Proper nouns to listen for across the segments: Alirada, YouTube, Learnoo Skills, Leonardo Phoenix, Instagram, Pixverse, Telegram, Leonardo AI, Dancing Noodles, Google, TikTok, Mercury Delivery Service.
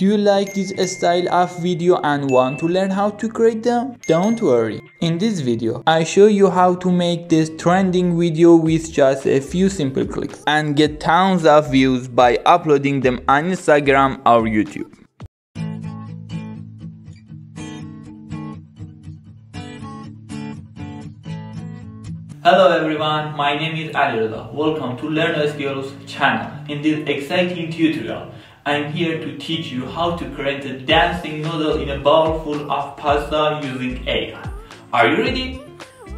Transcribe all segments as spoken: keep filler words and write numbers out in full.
Do you like this style of video and want to learn how to create them? Don't worry, in this video I show you how to make this trending video with just a few simple clicks and get thousands of views by uploading them on Instagram or YouTube. Hello everyone, my name is Alirada. Welcome to Learnoo Skills channel. In this exciting tutorial, I'm here to teach you how to create a dancing noodle in a bowl full of pasta using A I. Are you ready?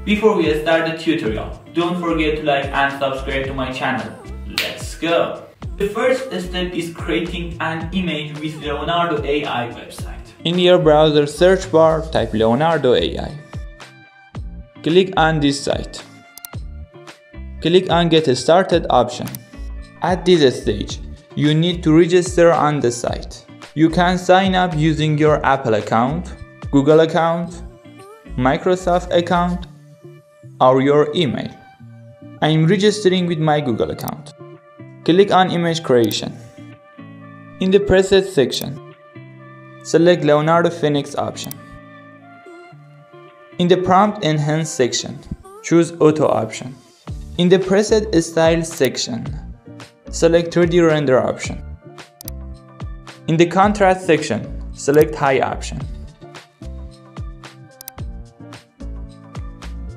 Before we start the tutorial, don't forget to like and subscribe to my channel. Let's go! The first step is creating an image with Leonardo A I website. In your browser search bar, type Leonardo A I. Click on this site. Click on Get Started option. At this stage, you need to register on the site. You can sign up using your Apple account, Google account, Microsoft account, or your email. I am registering with my Google account. Click on Image Creation. In the preset section, select Leonardo Phoenix option. In the Prompt Enhance section, choose Auto option. In the Preset Style section, select three D Render option. In the Contrast section, select High option.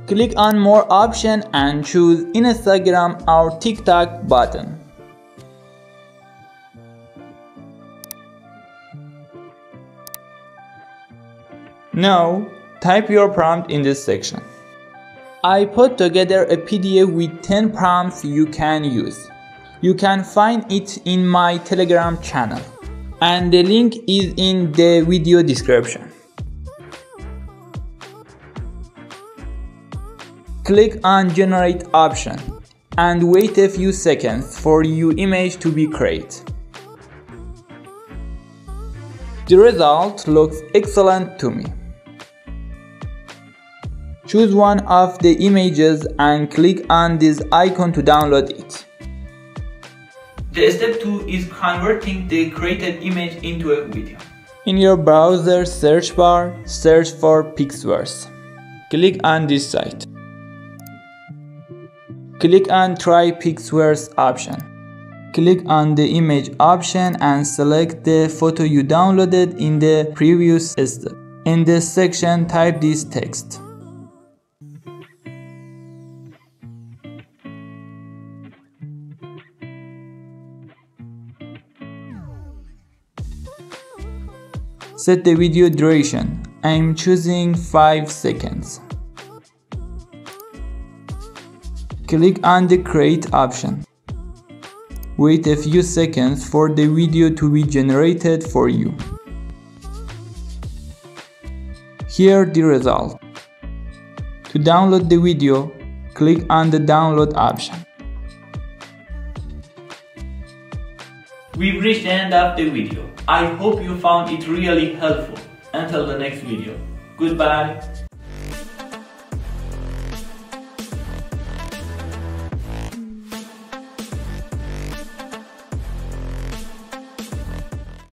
Click on More option and choose Instagram or TikTok button. Now, type your prompt in this section. I put together a P D F with ten prompts you can use. You can find it in my Telegram channel, and the link is in the video description. Click on Generate option and wait a few seconds for your image to be created. The result looks excellent to me. Choose one of the images and click on this icon to download it. The step two is converting the created image into a video. In your browser search bar, search for Pixverse. Click on this site. Click on Try Pixverse option. Click on the image option and select the photo you downloaded in the previous step. In this section, type this text. Set the video duration. I am choosing five seconds. Click on the Create option. Wait a few seconds for the video to be generated for you. Here the result. To download the video, click on the Download option. We've reached the end of the video. I hope you found it really helpful. Until the next video, goodbye.